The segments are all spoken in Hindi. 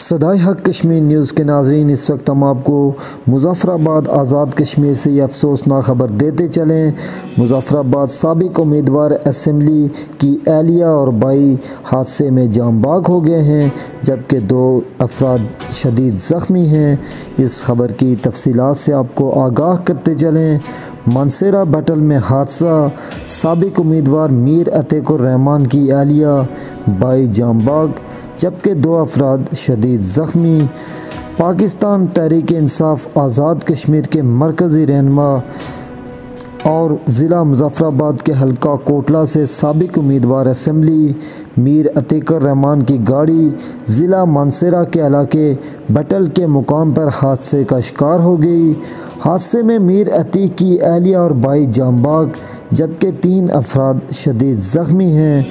सदाए हक कश्मीर न्यूज़ के नाज़रीन, इस वक्त हम आपको मुज़फ़्फ़राबाद आज़ाद कश्मीर से ये अफसोसनाक खबर देते चलें। मुज़फ़्फ़राबाद साबिक़ उम्मीदवार असम्बली की एहलिया और भाई हादसे में जाम बाग हो गए हैं, जबकि दो अफराद शदीद ज़ख्मी हैं। इस खबर की तफसीलात से आपको आगाह करते चलें। मनसेरा बटल में हादसा, साबिक़ उम्मीदवार मीर अतीक़-उर-रहमान की एहलिया भाई जाम बाग, जबकि दो अफराद शदीद ज़ख्मी। पाकिस्तान तहरीक-ए-इंसाफ आज़ाद कश्मीर के मरकज़ी रहनुमा और ज़िला मुज़फ़्फ़राबाद के हल्का कोटला से साबिक़ उम्मीदवार असम्बली मीर अतीक़-उर-रहमान की गाड़ी ज़िला मानसेरा के इलाके बटल के मुकाम पर हादसे का शिकार हो गई। हादसे में मीर अतीक़ की एहलिया और भाई जामबाग, जबकि तीन अफराद शदीद ज़ख्मी हैं।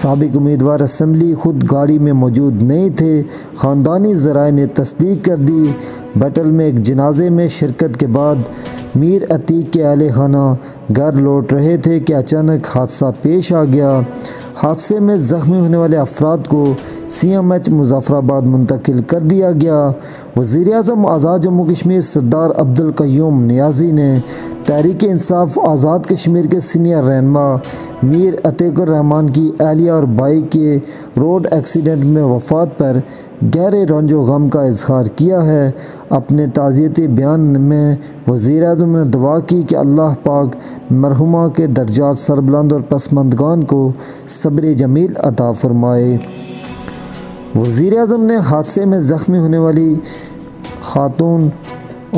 साबिक़ उम्मीदवार असम्बली ख़ुद गाड़ी में मौजूद नहीं थे, ख़ानदानी ज़राए ने तस्दीक कर दी। बटल में एक जनाजे में शिरकत के बाद मीर अतीक़ के अहले खाना घर लौट रहे थे कि अचानक हादसा पेश आ गया। हादसे में ज़ख्मी होने वाले अफराद को CMH मुज़फ़्फ़राबाद मुंतकिल कर दिया गया। वज़ीर-ए-आज़म आज़ाद जम्मू कश्मीर सरदार अब्दुल क़यूम नियाज़ी ने तहरीक इंसाफ आज़ाद कश्मीर के सीनियर रहनुमा मीर अतीक़-उर-रहमान की एहलिया और भाई के रोड एक्सीडेंट में वफ़ात पर गहरे रंजो गम का इजहार किया है। अपने ताज़ियती बयान में वज़ीर-ए-आज़म ने दुआ की कि अल्लाह पाक मरहुमा के दर्जात सरबुलंद और पसमंदगान को सब्र जमील अता फ़रमाए। वज़ीर-ए-आज़म ने हादसे में ज़ख्मी होने वाली खातून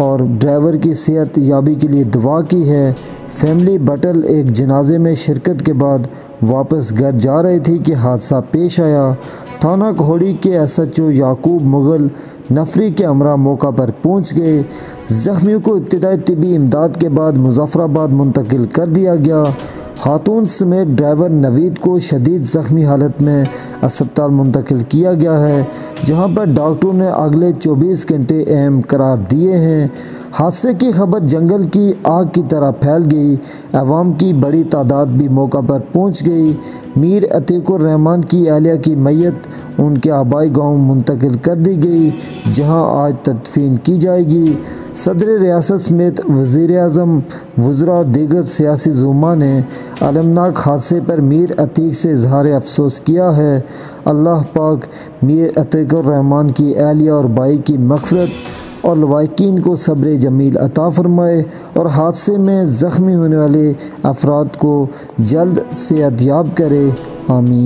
और ड्राइवर की सेहत याबी के लिए दुआ की है। फैमिली बटल एक जनाजे में शिरकत के बाद वापस घर जा रही थी कि हादसा पेश आया। थाना कोहड़ी के SHO याकूब मुगल नफरी के हमरा मौका पर पहुंच गए। ज़ख्मियों को इब्तिदाई तिबी इमदाद के बाद मुज़फ़्फ़राबाद मुंतकिल कर दिया गया। खातून समेत ड्राइवर नवीद को शदीद ज़ख्मी हालत में अस्पताल मुंतकिल किया गया है, जहां पर डॉक्टरों ने अगले 24 घंटे अहम करार दिए हैं। हादसे की खबर जंगल की आग की तरह फैल गई। अवाम की बड़ी तादाद भी मौका पर पहुंच गई। मीर अतीक़-उर-रहमान की एहलिया की मैयत उनके आबाई गांव मुंतकिल कर दी गई, जहां आज तदफीन की जाएगी। सदर रियासत समेत वज़ीर-ए-आज़म, वज़रा और दीगर सियासी ज़ुमा ने अलमनाक हादसे पर मीर अतीक़ से इजहार अफसोस किया है। अल्लाह पाक मीर अतीक़-उर-रहमान की एहलिया और भाई की मग़फ़िरत और लवाकिन को सब्र जमील अता फ़रमाए और हादसे में ज़ख्मी होने वाले अफराद को जल्द सेहतयाब करे। आमीन।